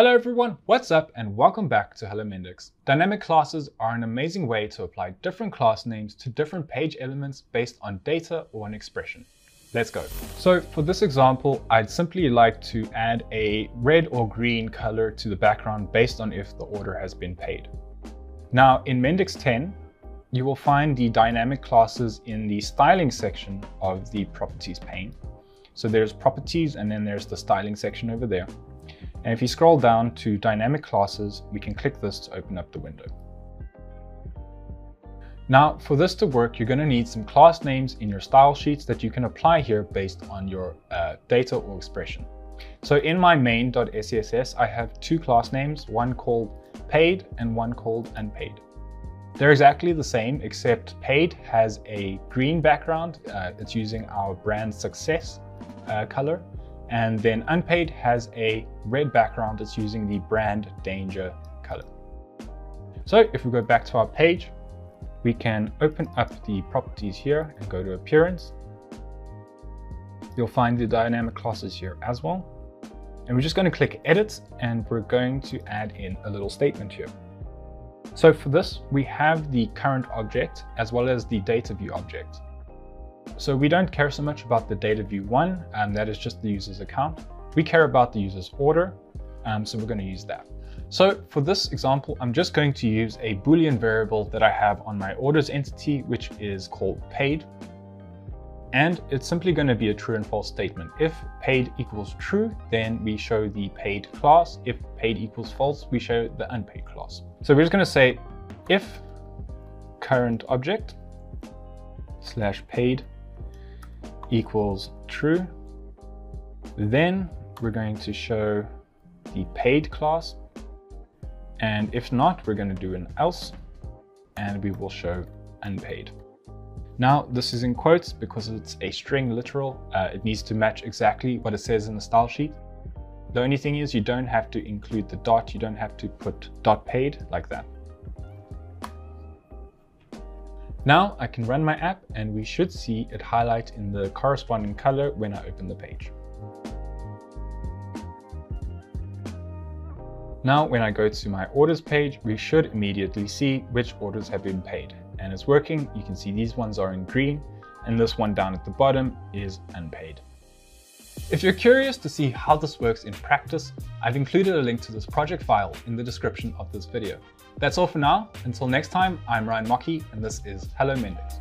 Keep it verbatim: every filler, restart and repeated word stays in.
Hello everyone, what's up and welcome back to Hello Mendix. Dynamic classes are an amazing way to apply different class names to different page elements based on data or an expression. Let's go. So for this example, I'd simply like to add a red or green color to the background based on if the order has been paid. Now in Mendix ten, you will find the dynamic classes in the styling section of the properties pane. So there's properties and then there's the styling section over there. And if you scroll down to Dynamic Classes, we can click this to open up the window. Now, for this to work, you're going to need some class names in your style sheets that you can apply here based on your uh, data or expression. So in my main.scss, I have two class names, one called paid and one called unpaid. They're exactly the same, except paid has a green background. Uh, it's using our brand success uh, color. And then unpaid has a red background that's using the brand danger color. So if we go back to our page, we can open up the properties here and go to appearance. You'll find the dynamic classes here as well. And we're just going to click edit and we're going to add in a little statement here. So for this, we have the current object as well as the data view object. So we don't care so much about the data view one, and um, that is just the user's account. We care about the user's order, um, so we're going to use that. So for this example, I'm just going to use a Boolean variable that I have on my orders entity, which is called paid. And it's simply going to be a true and false statement. If paid equals true, then we show the paid class. If paid equals false, we show the unpaid class. So we're just going to say if current object slash paid equals true, then we're going to show the paid class, and if not, we're going to do an else and we will show unpaid. Now this is in quotes because it's a string literal. Uh, it needs to match exactly what it says in the style sheet. The only thing is you don't have to include the dot, you don't have to put dot paid like that. Now I can run my app and we should see it highlight in the corresponding color when I open the page. Now when I go to my orders page, we should immediately see which orders have been paid. And it's working, you can see these ones are in green and this one down at the bottom is unpaid. If you're curious to see how this works in practice, I've included a link to this project file in the description of this video. That's all for now. Until next time, I'm Ryan Mocke and this is Hello Mendix.